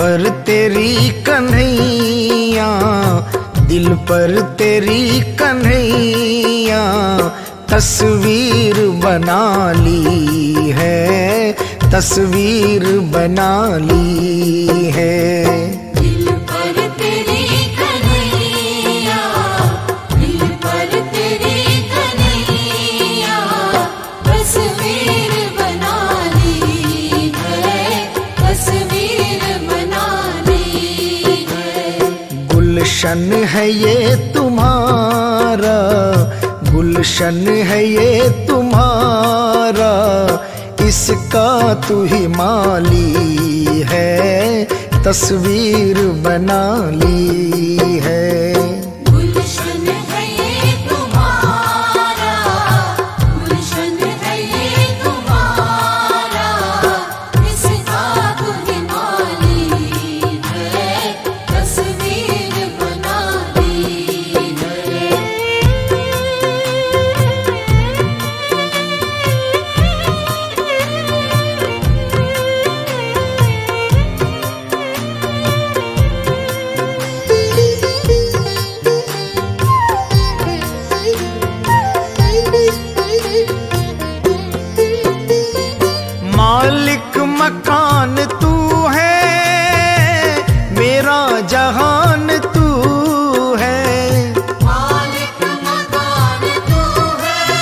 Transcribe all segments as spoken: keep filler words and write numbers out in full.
पर तेरी कन्हैया, दिल पर तेरी कन्हैया तस्वीर बना ली है, तस्वीर बना ली है। गुलशन है ये तुम्हारा, गुलशन है ये तुम्हारा, इसका तू ही माली है, तस्वीर बना ली है। मकान तू है, मेरा जहान तू है, मालिक मकान तू है,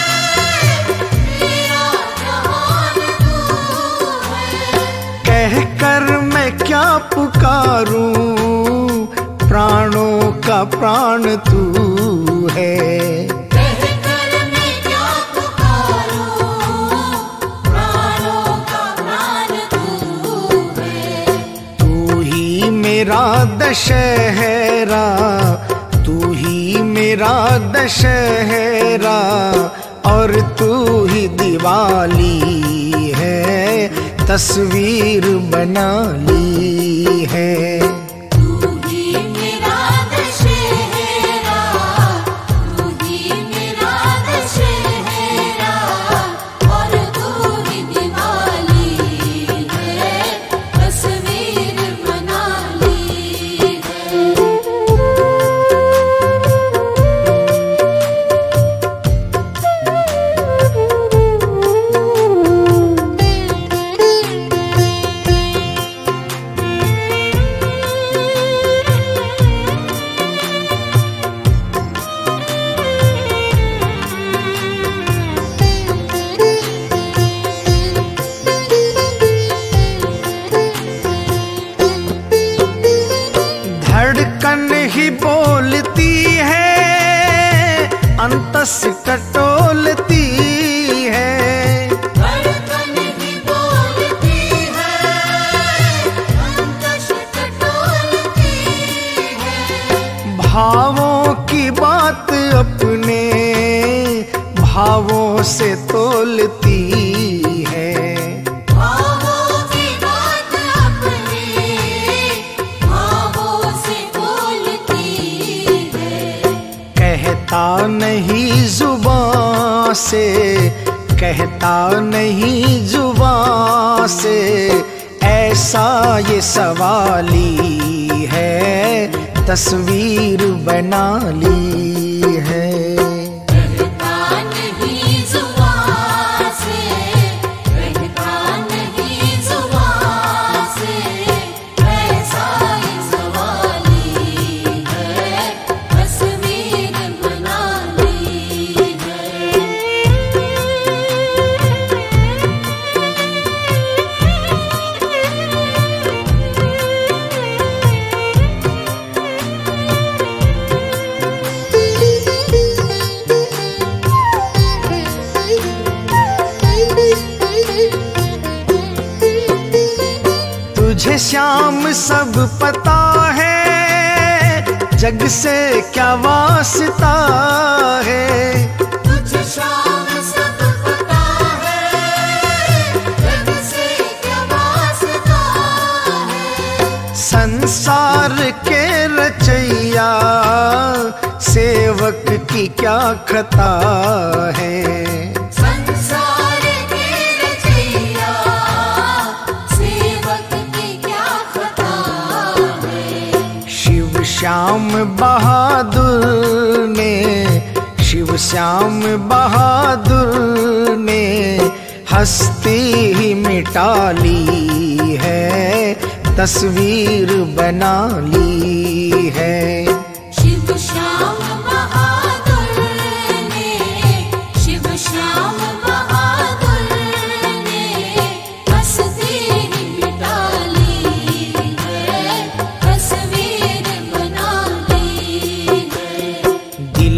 मेरा जहान तू है। कह कर मैं क्या पुकारूं, प्राणों का प्राण तू है, मेरा दशहरा तू ही, मेरा दशहरा और तू ही दिवाली है, तस्वीर बना ली है। धड़कन ही बोलती है, अंतस टटोलती है, धड़कन ही बोलती है, अंतस टटोलती है। भावों की बात अपने भावों से तोलती है, कहता नहीं जुबां से, कहता नहीं जुबां से, ऐसा ये सवाली है, तस्वीर बना ली है। तुझे श्याम सब पता है, जग से क्या वास्ता है, तुझे श्याम सब पता है, जग से क्या वास्ता है। संसार के रचैया सेवक की क्या खता है, श्याम बहादुर ने, शिव श्याम बहादुर ने हस्ती ही मिटा ली है, तस्वीर बना ली है। शिव श्याम बहादुर ने, शिव श्याम बहादुर ने हस्ती ही मिटा ली है, तस्वीर बना ली है।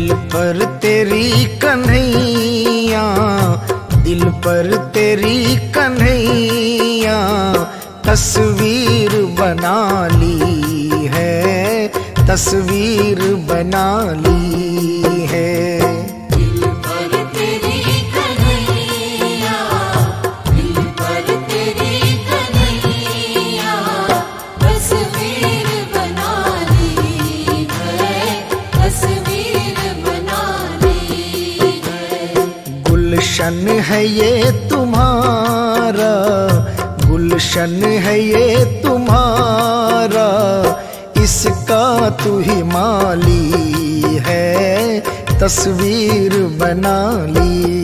दिल पर तेरी कन्हैया, दिल पर तेरी कन्हैया तस्वीर बना ली है, तस्वीर बना ली है। गुलशन है ये तुम्हारा, गुलशन है ये तुम्हारा, इसका तू ही माली है, तस्वीर बना ली